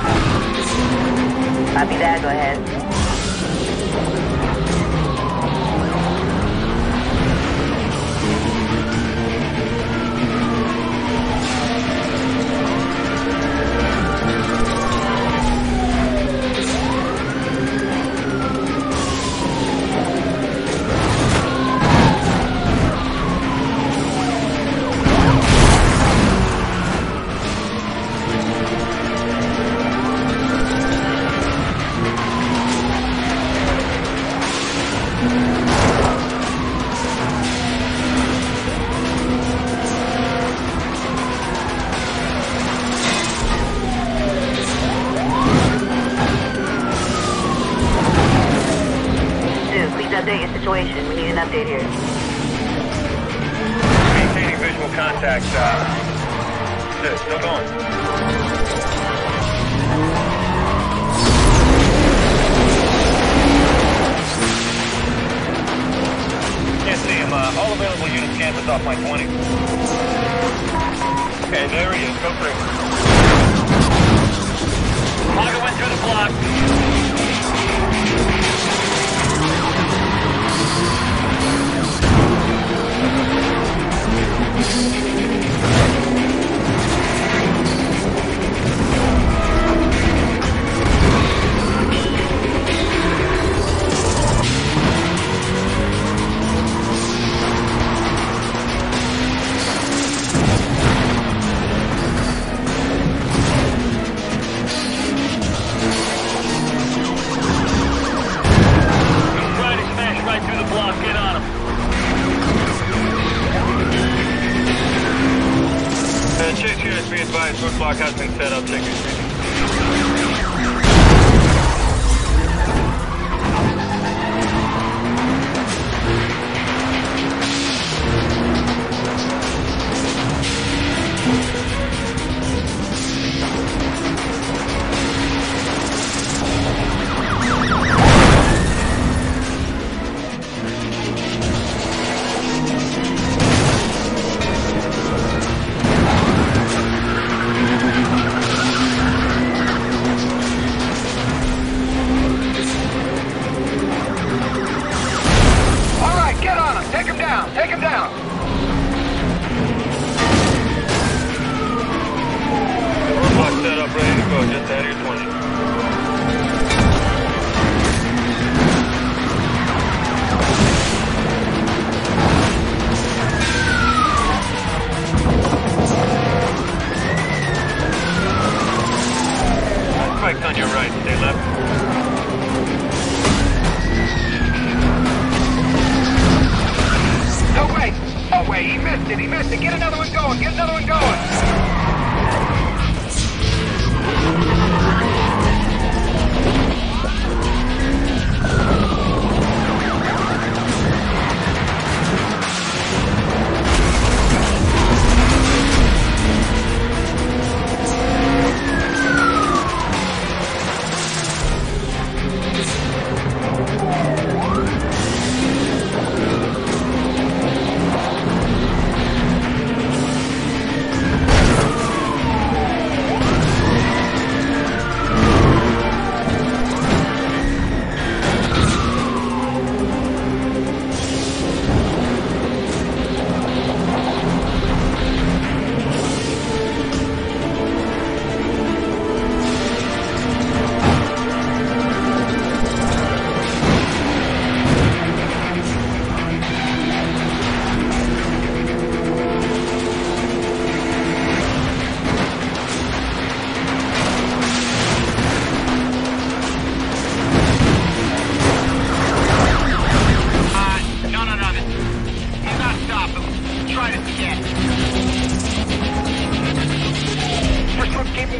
Copy that, go ahead. Situation. We need an update here. Maintaining visual contact. Still going. Can't see him. All available units canvassed off my 20. Okay, there he is. Go through. Margo went through the block. Block has been set up, take it.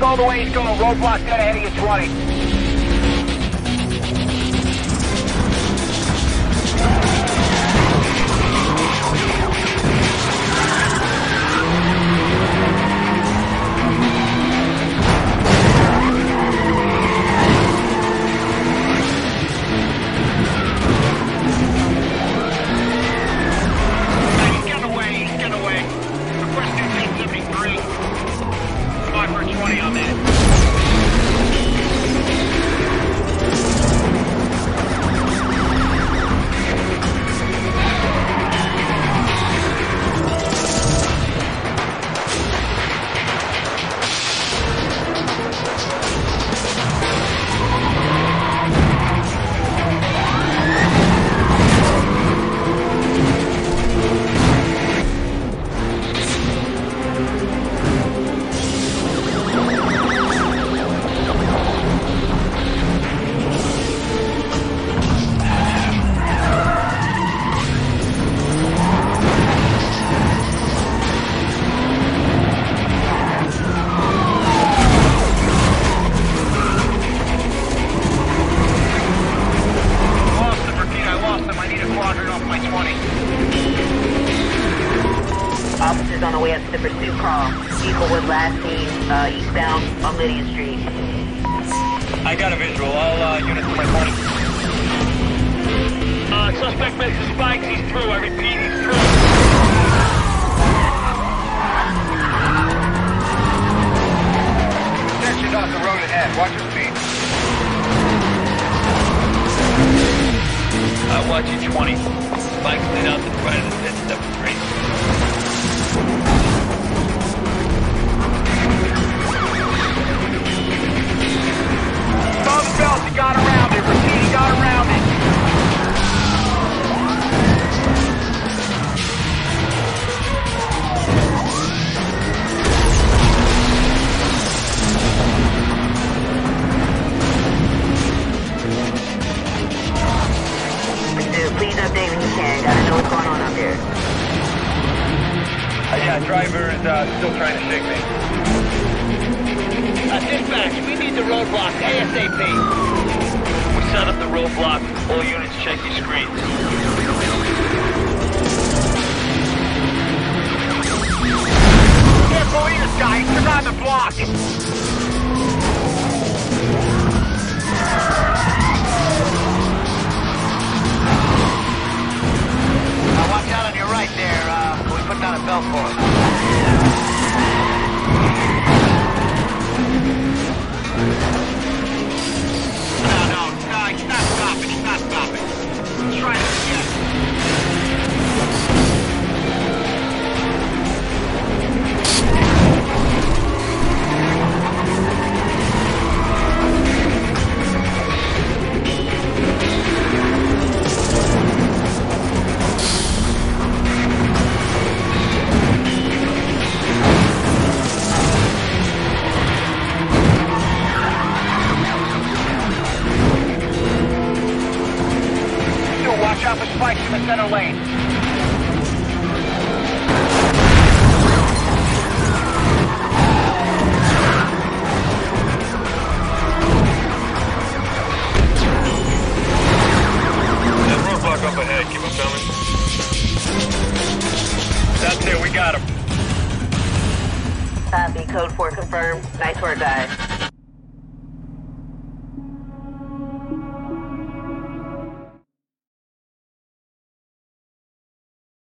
All the way he's going, roadblock dead ahead of you 20. Requesting 1073. Spot for 20 on that. call. People with last name eastbound on Lydia Street. I got a visual. All units to my point. Suspect makes his spikes. He's through. I repeat, he's through. Attention off the road ahead. Watch your speed. Watch your 20. Spikes lit out the front of the 7th Street. He got around it. Rashidi got around it. Dude, please update when you can. Gotta know what's going on up here. Yeah, driver's still trying to shake me. Dispatch, we need the roadblock ASAP. Set up the roadblock. All units, check your screens. Careful here, guys. You're on the block. Now watch out on your right there. We put down a belt for us. He's not stopping, he's not stopping. He's trying to get center lane. That roadblock up ahead, keep him coming. That's it, we got him. Copy, code 4 confirmed. Nice work, guys.